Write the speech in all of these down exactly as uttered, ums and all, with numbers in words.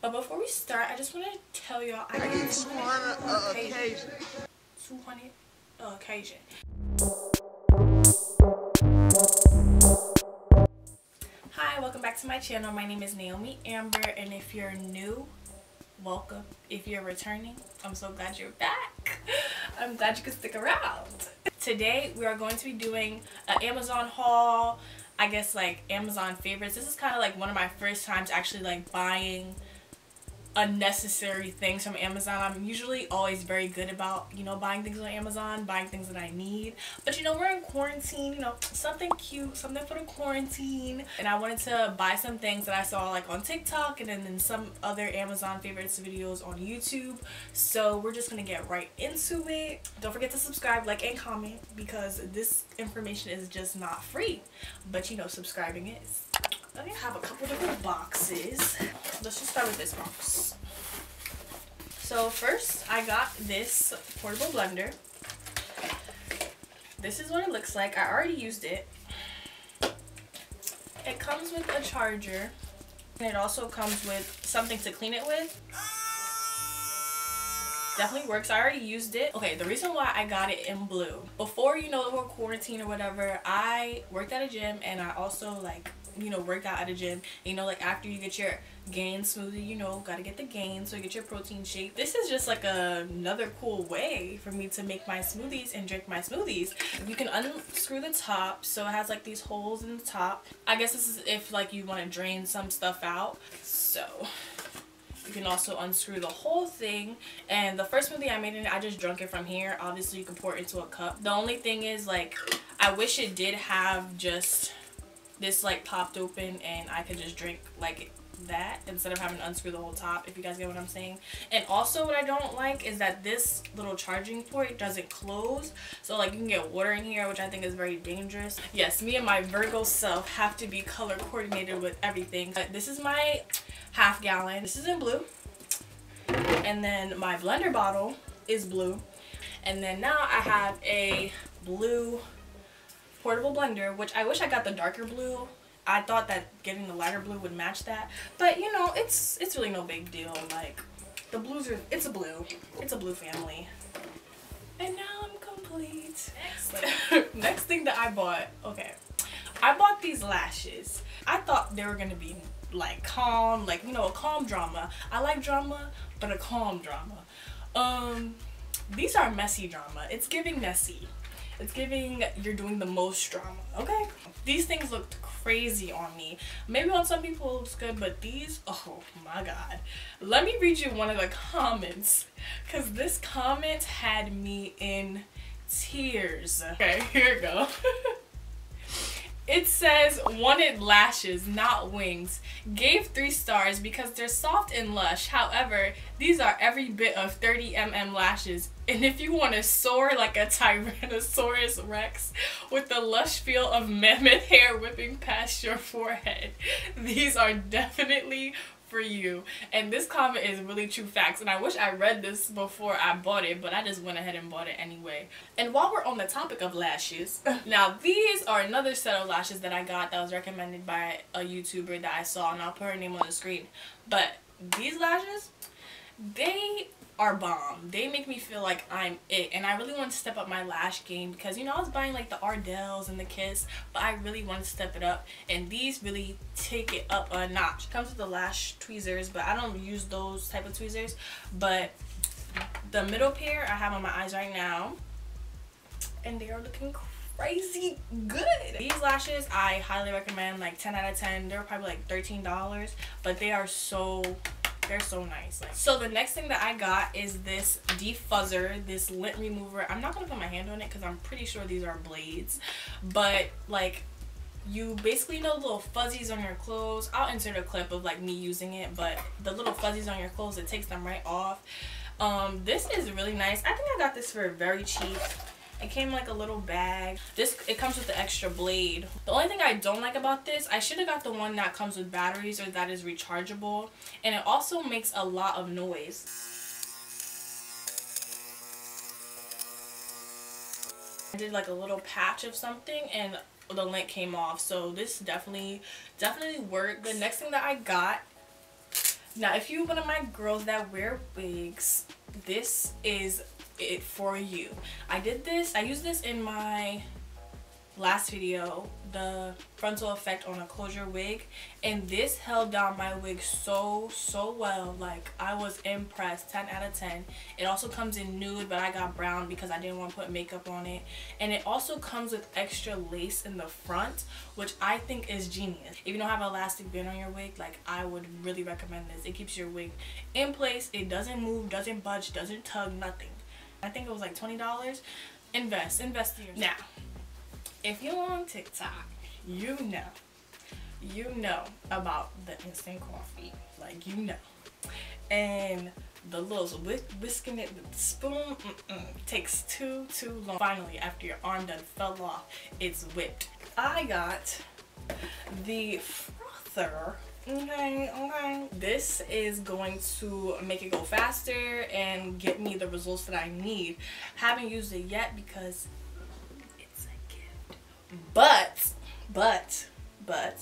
But before we start, I just want to tell y'all I got two hundred on occasion. two hundred on occasion. Hi, welcome back to my channel. My name is Naomi Amber, and if you're new, welcome. If you're returning, I'm so glad you're back. I'm glad you could stick around. Today we are going to be doing an Amazon haul, I guess, like Amazon favorites. This is kind of like one of my first times actually like buying unnecessary things from Amazon. I'm usually always very good about, you know, buying things on Amazon, buying things that I need, but you know, we're in quarantine, you know, something cute, something for the quarantine, and I wanted to buy some things that I saw like on TikTok and then in some other Amazon favorites videos on YouTube. So we're just gonna get right into it. Don't forget to subscribe, like, and comment, because this information is just not free, but you know, subscribing is. I have a couple different boxes. Let's just start with this box. So first I got this portable blender. This is what it looks like. I already used it. It comes with a charger, and it also comes with something to clean it with. Definitely works. I already used it. Okay, the reason why I got it in blue, before, you know, the whole quarantine or whatever, I worked at a gym, and I also like, you know, work out at a gym. You know, like after you get your gain smoothie, you know, gotta get the gain, so you get your protein shake. This is just like a, another cool way for me to make my smoothies and drink my smoothies. You can unscrew the top, so it has like these holes in the top. I guess this is if like you want to drain some stuff out. So you can also unscrew the whole thing, and the first smoothie I made in it, I just drunk it from here. Obviously you can pour it into a cup. The only thing is, like, I wish it did have just this like popped open, and I could just drink like that instead of having to unscrew the whole top, if you guys get what I'm saying. And also what I don't like is that this little charging port doesn't close, so like you can get water in here, which I think is very dangerous. Yes, me and my Virgo self have to be color coordinated with everything. But this is my half gallon. This is in blue, and then my blender bottle is blue, and then now I have a blue portable blender, which I wish I got the darker blue. I thought that getting the lighter blue would match that, but you know, it's it's really no big deal. Like, the blues are, it's a blue, it's a blue family. And now I'm complete. Next, next thing that I bought, okay, I bought these lashes. I thought they were gonna be like calm, like, you know, a calm drama. I like drama, but a calm drama. Um, these are messy drama. It's giving messy. It's giving you're doing the most drama, okay? These things looked crazy on me. Maybe on some people it looks good, but these, oh my god. Let me read you one of the comments, because this comment had me in tears. Okay, here we go. It says, wanted lashes, not wings. Gave three stars because they're soft and lush. However, these are every bit of thirty millimeter lashes. And if you want to soar like a Tyrannosaurus Rex with the lush feel of mammoth hair whipping past your forehead, these are definitely for you. And this comment is really true facts, and I wish I read this before I bought it, but I just went ahead and bought it anyway. And while we're on the topic of lashes, now these are another set of lashes that I got that was recommended by a YouTuber that I saw, and I'll put her name on the screen. But these lashes, they are bomb. They make me feel like I'm it, and I really want to step up my lash game, because you know, I was buying like the Ardells and the Kiss, but I really want to step it up, and these really take it up a notch. It comes with the lash tweezers, but I don't use those type of tweezers. But the middle pair I have on my eyes right now, and they are looking crazy good. These lashes I highly recommend, like ten out of ten. They're probably like thirteen dollars, but they are so they're so nice. Like, so the next thing that I got is this defuzzer, this lint remover. I'm not gonna put my hand on it because I'm pretty sure these are blades, but like, you basically know the little fuzzies on your clothes. I'll insert a clip of like me using it, but the little fuzzies on your clothes, it takes them right off. Um, this is really nice. I think I got this for very cheap. It came in like a little bag. This, it comes with the extra blade. The only thing I don't like about this, I should have got the one that comes with batteries, or that is rechargeable. And it also makes a lot of noise. I did like a little patch of something, and the lint came off. So this definitely, definitely works. The next thing that I got Now, if you're one of my girls that wear wigs, this is it for you. I did this, I used this in my last video, the frontal effect on a closure wig, and this held down my wig so so well. Like, I was impressed. Ten out of ten. It also comes in nude, but I got brown because I didn't want to put makeup on it, and it also comes with extra lace in the front, which I think is genius. If you don't have an elastic band on your wig, like, I would really recommend this. It keeps your wig in place. It doesn't move, doesn't budge, doesn't tug, nothing. I think it was like twenty dollars. Invest, invest in yourself. Now, if you're on TikTok, you know, you know about the instant coffee, like, you know, and the little whisk whisking it with the spoon mm -mm, takes too, too long. Finally, after your arm done fell off, it's whipped. I got the frother. Okay, okay. This is going to make it go faster and get me the results that I need. Haven't used it yet because But, but, but,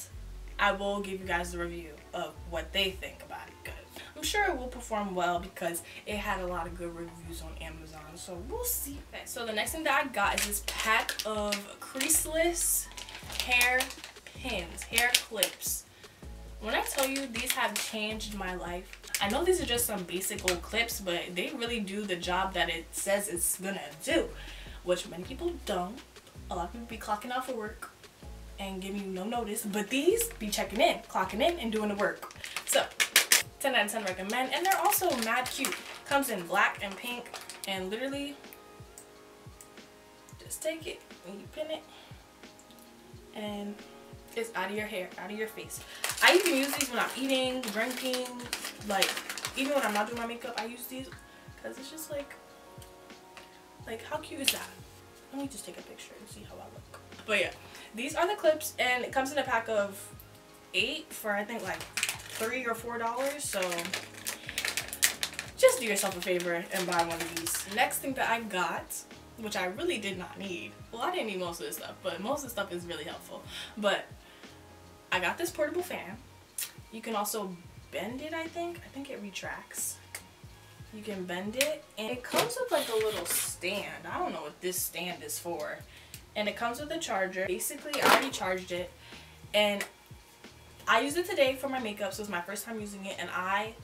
I will give you guys the review of what they think about it. Good. I'm sure it will perform well because it had a lot of good reviews on Amazon, so we'll see. Okay, so the next thing that I got is this pack of creaseless hair pins, hair clips. When I tell you these have changed my life, I know these are just some basic old clips, but they really do the job that it says it's gonna do, which many people don't. A lot of people be clocking out for work and giving you no notice, but these be checking in, clocking in, and doing the work. So, ten out of ten recommend, and they're also mad cute. Comes in black and pink, and literally just take it and you pin it, and it's out of your hair, out of your face. I even use these when I'm eating, drinking, like, even when I'm not doing my makeup, I use these because it's just like, like, how cute is that? Let me just take a picture and see how I look. But yeah, these are the clips, and it comes in a pack of eight for I think like three or four dollars. So just do yourself a favor and buy one of these. Next thing that I got, which I really did not need. Well, I didn't need most of this stuff, but most of the stuff is really helpful. But I got this portable fan. You can also bend it, I think. I think it retracts. You can bend it, and it comes with like a little stand. I don't know what this stand is for. And it comes with a charger. Basically, I already charged it, and I used it today for my makeup, so it's my first time using it, and I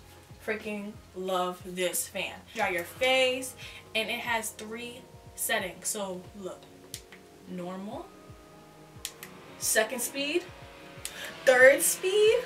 freaking love this fan. Dry your face, and it has three settings. So look, normal, second speed, third speed.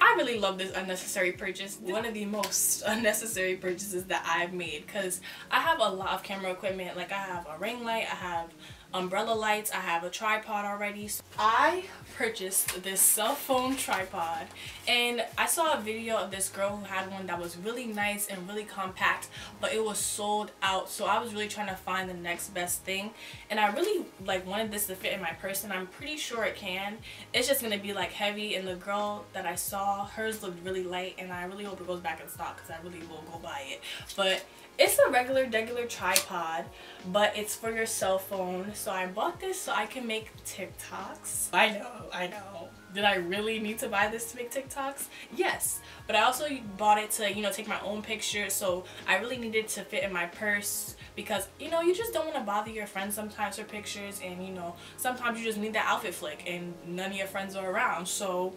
I really love this unnecessary purchase. One of the most unnecessary purchases that I've made, because I have a lot of camera equipment. Like, I have a ring light, I have umbrella lights, I have a tripod already. So I purchased this cell phone tripod, and I saw a video of this girl who had one that was really nice and really compact, but it was sold out. So I was really trying to find the next best thing, and I really like wanted this to fit in my purse, and I'm pretty sure it can. It's just gonna be like heavy, and the girl that I saw, hers looked really light, and I really hope it goes back in stock because I really will go buy it. But it's a regular, degular tripod, but it's for your cell phone. So I bought this so I can make TikToks. I know, I know. Did I really need to buy this to make TikToks? Yes, but I also bought it to, you know, take my own pictures. So I really needed to fit in my purse because, you know, you just don't want to bother your friends sometimes for pictures, and, you know, sometimes you just need that outfit flick and none of your friends are around. So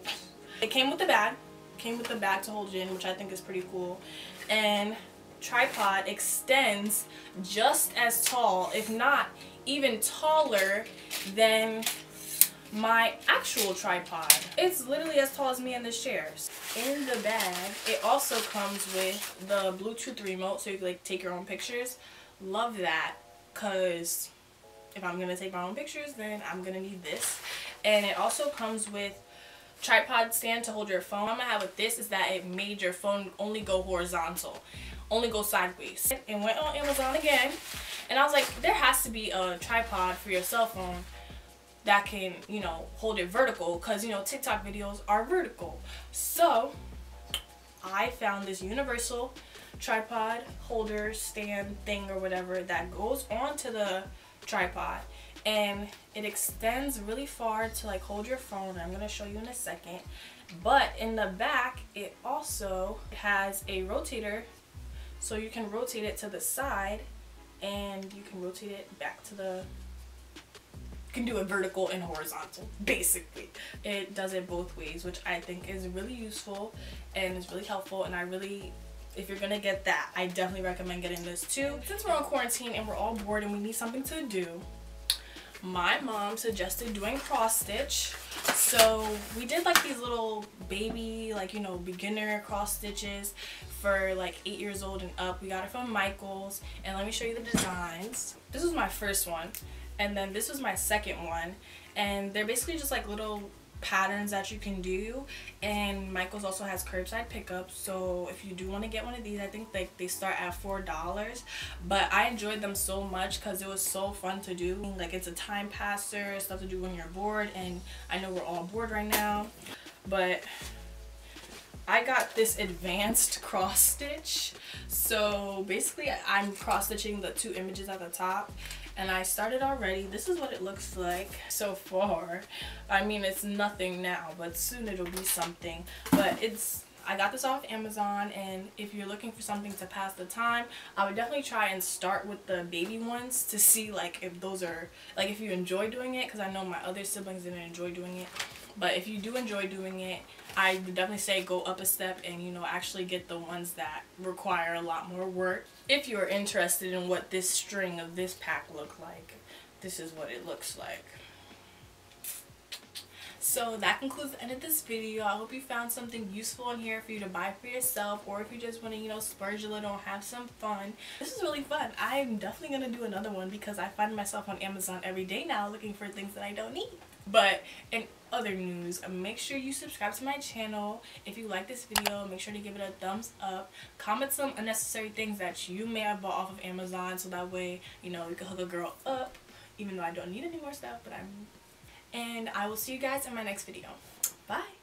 it came with the bag, came with the bag to hold it in, which I think is pretty cool. And tripod extends just as tall, if not even taller, than my actual tripod. It's literally as tall as me in this chair. In the bag, it also comes with the Bluetooth remote, so you can like take your own pictures. Love that, because if I'm gonna take my own pictures, then I'm gonna need this. And it also comes with tripod stand to hold your phone. What I'm gonna have with this is that it made your phone only go horizontal, only go sideways. And went on Amazon again, and I was like, there has to be a tripod for your cell phone that can, you know, hold it vertical, because, you know, TikTok videos are vertical. So I found this universal tripod holder stand thing or whatever that goes onto the tripod, and it extends really far to like hold your phone. I'm gonna show you in a second. But in the back, it also has a rotator, so you can rotate it to the side and you can rotate it back to the, you can do it vertical and horizontal, basically. It does it both ways, which I think is really useful and is really helpful, and I really, if you're gonna get that, I definitely recommend getting this too. Since we're on quarantine and we're all bored and we need something to do, my mom suggested doing cross stitch. So we did like these little baby, like, you know, beginner cross stitches for like eight years old and up. We got it from Michaels, and let me show you the designs. This was my first one, and then this was my second one, and they're basically just like little patterns that you can do. And Michaels also has curbside pickup, so if you do want to get one of these, I think like they start at four dollars, but I enjoyed them so much because it was so fun to do. Like, it's a time passer, stuff to do when you're bored, and I know we're all bored right now. But I got this advanced cross stitch, so basically I'm cross stitching the two images at the top. And I started already. This is what it looks like so far. I mean, it's nothing now, but soon it'll be something. But it's, I got this off Amazon, and if you're looking for something to pass the time, I would definitely try and start with the baby ones to see like if those are, like if you enjoy doing it, because I know my other siblings didn't enjoy doing it. But if you do enjoy doing it, I would definitely say go up a step and, you know, actually get the ones that require a lot more work. If you're interested in what this string of this pack looked like, this is what it looks like. So that concludes the end of this video. I hope you found something useful in here for you to buy for yourself, or if you just want to, you know, splurge a little and have some fun. This is really fun. I'm definitely going to do another one because I find myself on Amazon every day now looking for things that I don't need. But in other news, make sure you subscribe to my channel. If you like this video, make sure to give it a thumbs up. Comment some unnecessary things that you may have bought off of Amazon, so that way, you know, you can hook a girl up, even though I don't need any more stuff, but I'm... And I will see you guys in my next video. Bye!